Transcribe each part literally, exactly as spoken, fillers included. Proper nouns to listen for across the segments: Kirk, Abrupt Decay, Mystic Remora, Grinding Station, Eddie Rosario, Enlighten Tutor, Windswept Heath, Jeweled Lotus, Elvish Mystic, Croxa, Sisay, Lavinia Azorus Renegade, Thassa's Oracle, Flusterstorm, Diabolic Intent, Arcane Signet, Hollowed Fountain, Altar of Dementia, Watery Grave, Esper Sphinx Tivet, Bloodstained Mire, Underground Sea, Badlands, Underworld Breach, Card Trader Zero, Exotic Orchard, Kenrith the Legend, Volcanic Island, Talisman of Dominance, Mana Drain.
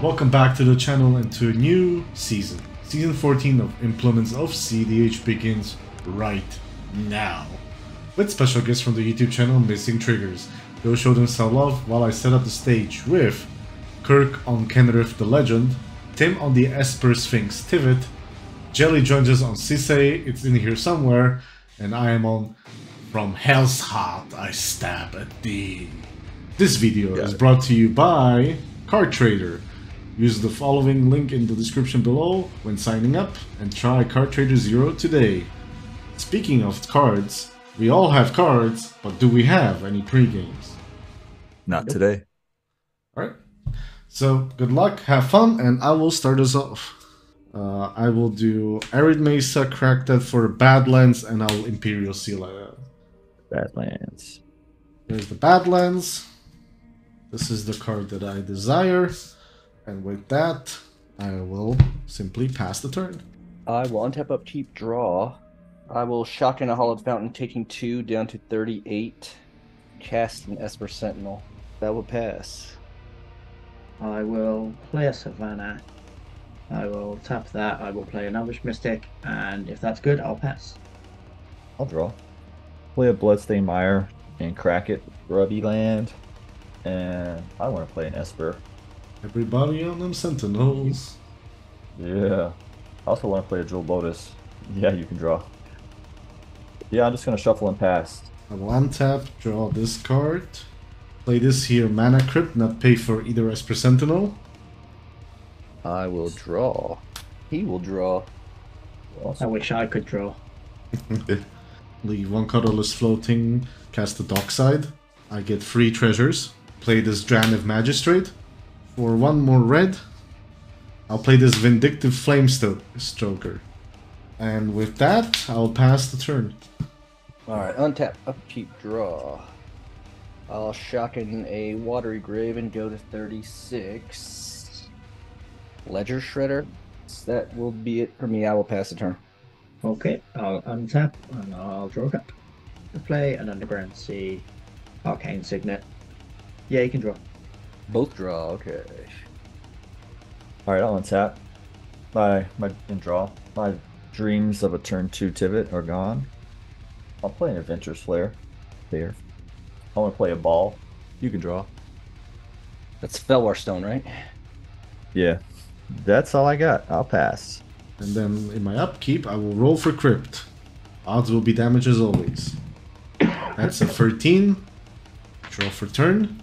Welcome back to the channel and to a new season. Season fourteen of Implements of C D H begins right now. With special guests from the YouTube channel Missing Triggers. They'll show them some love while I set up the stage with Kirk on Kenrith the Legend, Tim on the Esper Sphinx Tivet, Jelly joins us on Sisay, it's in here somewhere, and I am on From Hell's Heart I Stab at Thee. This video yeah. is brought to you by Card Trader. Use the following link in the description below when signing up and try Card Trader Zero today. Speaking of cards, we all have cards, but do we have any pre-games? Not nope. today. Alright. So, good luck, have fun, and I will start us off. Uh, I will do Arid Mesa, crack that for Badlands, and I'll Imperial Seal it. Badlands. There's the Badlands. This is the card that I desire. And with that, I will simply pass the turn. I will untap up cheap draw. I will shock in a Hollowed Fountain, taking two down to thirty-eight. Cast an Esper Sentinel. That will pass. I will play a Savannah. I will tap that. I will play an Elvish Mystic. And if that's good, I'll pass. I'll draw. Play a Bloodstained Mire and crack it. Grubby land. And I want to play an Esper. Everybody on them Sentinels. Yeah. I also want to play a Jeweled Lotus. Yeah, you can draw. Yeah, I'm just going to shuffle and pass. I will untap, draw this card. Play this here, Mana Crypt, not pay for either Esper Sentinel. I will draw. He will draw. Also I wish I could draw. Leave one colorless floating, cast the Dockside. I get three treasures. Play this Drannith Magistrate. For one more red, I'll play this Vindictive Flamestoker. And with that, I'll pass the turn. Alright, untap, upkeep, draw. I'll shock in a Watery Grave and go to thirty-six. Ledger Shredder. That will be it for me. I will pass the turn. Okay, I'll untap and I'll draw a card. Play an Underground Sea, Arcane Signet. Yeah, you can draw. Both draw, okay. Alright, I'll untap. My, my, and draw. My dreams of a turn two Tivet are gone. I'll play an Adventurous Flare. There. I want to play a ball. You can draw. That's Felwar Stone, right? Yeah. That's all I got. I'll pass. And then in my upkeep, I will roll for Crypt. Odds will be damage as always. That's a thirteen. Draw for turn.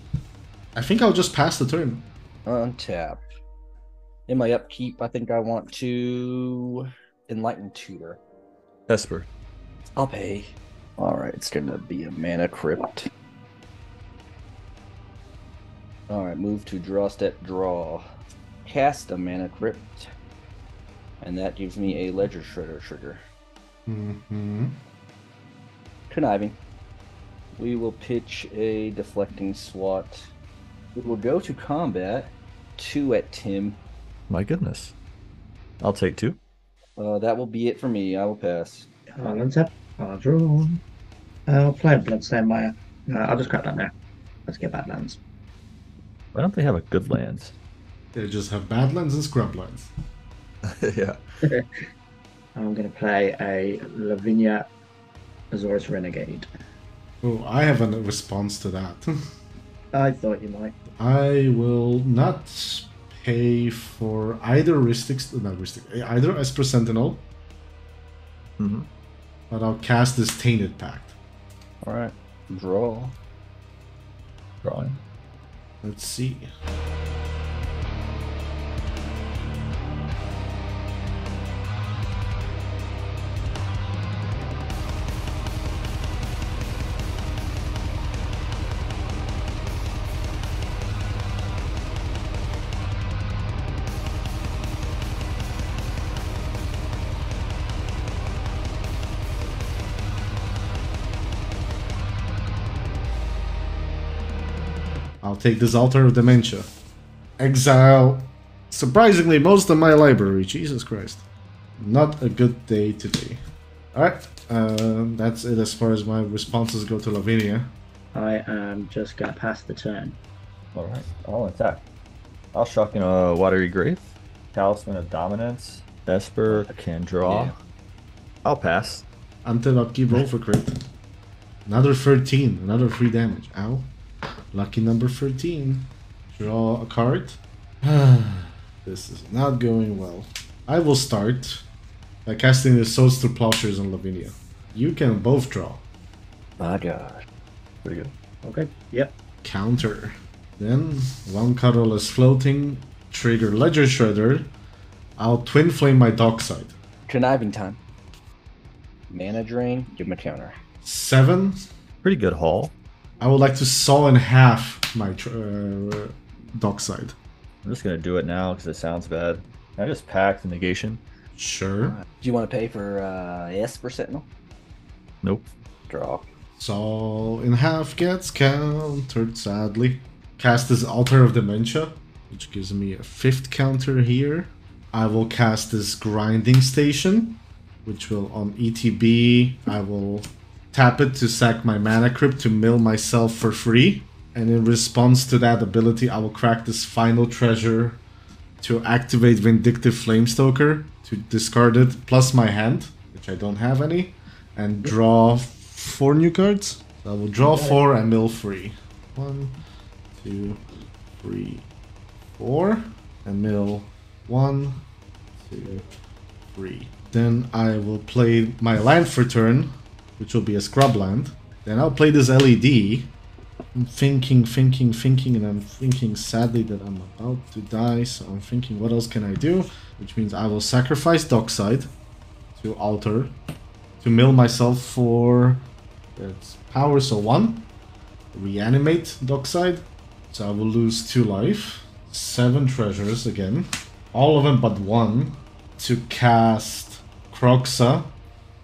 I think I'll just pass the turn. Untap. In my upkeep, I think I want to Enlighten Tutor. Esper. I'll pay. Alright, it's gonna be a Mana Crypt. Alright, move to draw step, draw. Cast a Mana Crypt. And that gives me a Ledger Shredder trigger. Mm-hmm. Conniving. We will pitch a Deflecting Swat. We will go to combat, two at Tim. My goodness. I'll take two. Uh, that will be it for me. I will pass. I'll untap. I'll draw. I'll play Bloodstained Mire. No, I'll just grab that now. Let's get Badlands. Why don't they have a good lands? They just have Badlands and Scrub lands. Yeah. I'm going to play a Lavinia Azorus Renegade. Oh, I have a response to that. I thought you might. I will not pay for either Ristic, not Ristic, either Esper Sentinel. Mm-hmm. But I'll cast this Tainted Pact. Alright. Draw. Drawing. Let's see. I'll take this Altar of Dementia. Exile. Surprisingly, most of my library. Jesus Christ. Not a good day today. Alright, um, that's it as far as my responses go to Lavinia. I am just going to pass the turn. Alright, I'll attack. I'll shock in a Watery Grave. Talisman of Dominance. Esper can draw. Yeah. I'll pass. Until upkeep, roll for crit. Another thirteen, another free damage. Ow. Lucky number thirteen. Draw a card. This is not going well. I will start by casting the Swords to Plowshares on Lavinia. You can both draw. My god. Pretty good. Okay, yep. Counter. Then, one colorless floating, trigger Ledger Shredder. I'll Twin Flame my Dockside. Conniving time. Mana drain, give him a counter. Seven. Pretty good haul. I would like to saw in half my uh, Dockside. I'm just going to do it now because it sounds bad. Can I just pack the negation? Sure. Uh, do you want to pay for uh, Esper Sentinel? Nope. Draw. Saw in half gets countered, sadly. Cast this Altar of Dementia, which gives me a fifth counter here. I will cast this Grinding Station, which will on E T B, I will tap it to sack my Mana Crypt to mill myself for free. And in response to that ability, I will crack this final treasure to activate Vindictive Flamestoker, to discard it, plus my hand, which I don't have any, and draw four new cards. So I will draw four and mill three. One, two, three, four, and mill one, two, three. Then I will play my land for turn, which will be a scrub land. Then I'll play this L E D. I'm thinking, thinking, thinking, and I'm thinking sadly that I'm about to die, so I'm thinking what else can I do? Which means I will sacrifice Dockside to Altar, to mill myself for its power, so one. Reanimate Dockside, so I will lose two life. Seven treasures again, all of them but one, to cast Croxa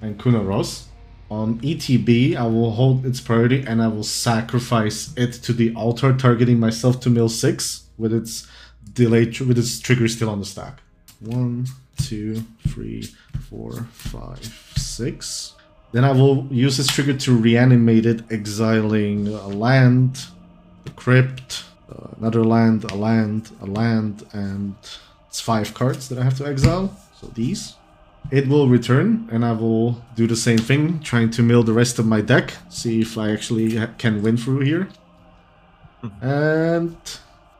and Kunaros. On E T B, I will hold its priority and I will sacrifice it to the altar, targeting myself to mill six with its delay, with its trigger still on the stack. One, two, three, four, five, six. Then I will use this trigger to reanimate it, exiling a land, a crypt, uh, another land, a land, a land, and it's five cards that I have to exile, so these. It will return, and I will do the same thing, trying to mill the rest of my deck, see if I actually can win through here. And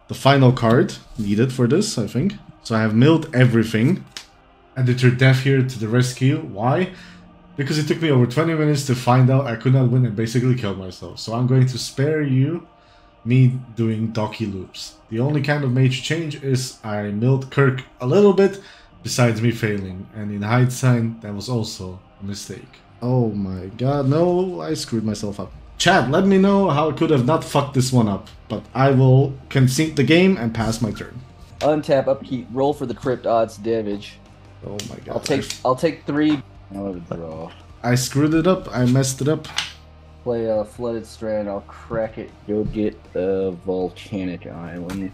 the final card needed for this, I think. So I have milled everything, and they took Death here to the rescue. Why? Because it took me over twenty minutes to find out I could not win and basically killed myself. So I'm going to spare you me doing Docky loops. The only kind of major change is I milled Kirk a little bit, besides me failing, and in hindsight, that was also a mistake. Oh my god, no, I screwed myself up. Chat, let me know how I could have not fucked this one up, but I will concede the game and pass my turn. Untap, upkeep, roll for the crypt odds damage. Oh my god. I'll take, I'll take three. I'll draw. I screwed it up, I messed it up. Play a Flooded Strand, I'll crack it, go get a Volcanic Island.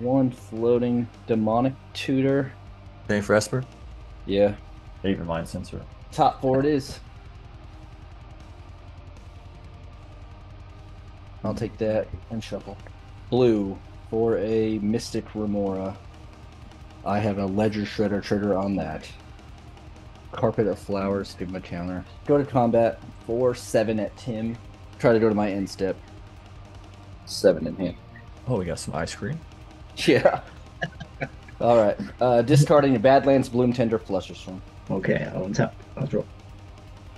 One floating Demonic Tutor. Pay for Esper? Yeah. Even mind sensor. Top four it is. I'll take that and shuffle. Blue for a Mystic Remora. I have a Ledger Shredder trigger on that. Carpet of Flowers, give him a counter. Go to combat, four, seven at Tim. Try to go to my end step. Seven in hand. Oh, we got some ice cream. Yeah. All right, uh, discarding a Badlands Bloom Tender Flusterstorm. Okay, I'll tap. I'll draw.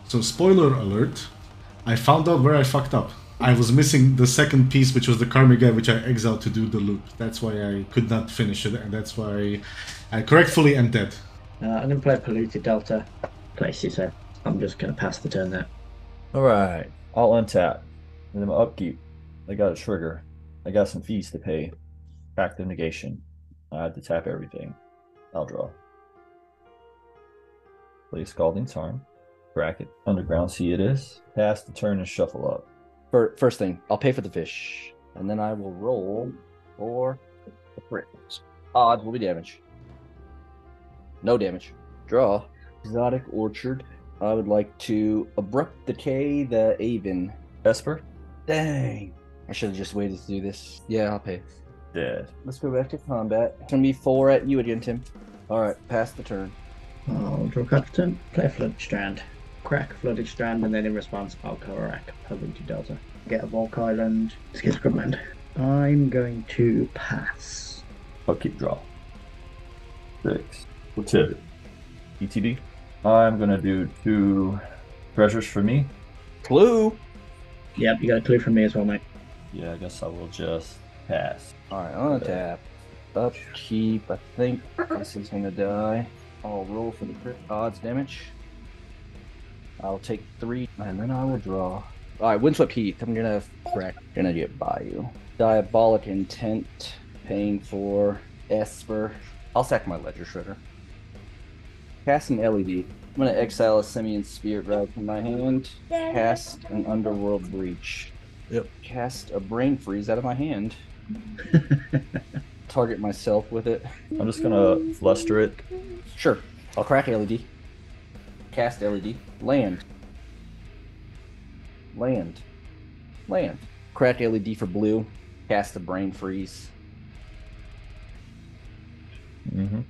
So, spoiler alert, I found out where I fucked up. I was missing the second piece, which was the Karmigai, which I exiled to do the loop. That's why I could not finish it, and that's why I correctfully am dead. Uh, I'm going to play Polluted Delta. Play Sisay. I'm just going to pass the turn there. All right, I'll untap. And then my upkeep, I got a trigger. I got some fees to pay. Back the negation. I had to tap everything. I'll draw. Play Scalding Tarn. Bracket. Underground Sea it is. Pass the turn and shuffle up. First thing, I'll pay for the fish. And then I will roll for the friends. Odds will be damage. No damage. Draw. Exotic Orchard. I would like to Abrupt Decay the Aven. Esper? Dang. I should have just waited to do this. Yeah, I'll pay. Dead. Let's go back to combat. It's going to be four at you again, Tim. Alright, pass the turn. I'll draw card for turn, play Flooded Strand. Crack Flooded Strand, and then in response, I'll Crack Polluted Delta. Get a Volcanic Island. Let's get a Grubland. I'm going to pass. I'll keep draw. Six. What's it? E T D. I'm going to do two treasures for me. Clue! Yep, you got a clue from me as well, mate. Yeah, I guess I will just pass. Alright, on the tap. Upkeep, I think this is going to die. I'll roll for the crit odds damage. I'll take three, and then I will draw. Alright, Windswept Heath. I'm going to crack. I'm going to get Bayou. Diabolic Intent. Paying for Esper. I'll sack my Ledger Shredder. Cast an L E D. I'm going to exile a Simian Spirit Rod from my hand. Cast an Underworld Breach. Yep. Cast a Brain Freeze out of my hand. Target myself with it. I'm just going to Fluster it. Sure. I'll crack L E D. Cast L E D. Land. Land. Land. Crack L E D for blue. Cast a Brain Freeze. Mm-hmm.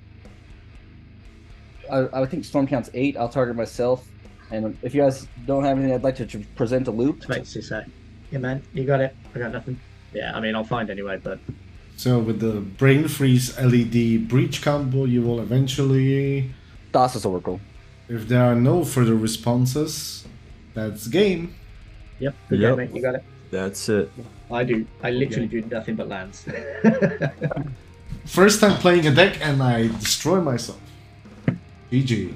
I, I think Storm count's eight. I'll target myself. And if you guys don't have anything, I'd like to present a loop. Wait, Sisay. Yeah, man. You got it. I got nothing. Yeah, I mean, I'll find anyway, but... So with the Brain Freeze L E D Breach combo, you will eventually... Thassa's Oracle. If there are no further responses, that's game. Yep. Good yep. game, mate. You got it. That's it. I do. I literally okay. do nothing but lands. First time playing a deck and I destroy myself. G G.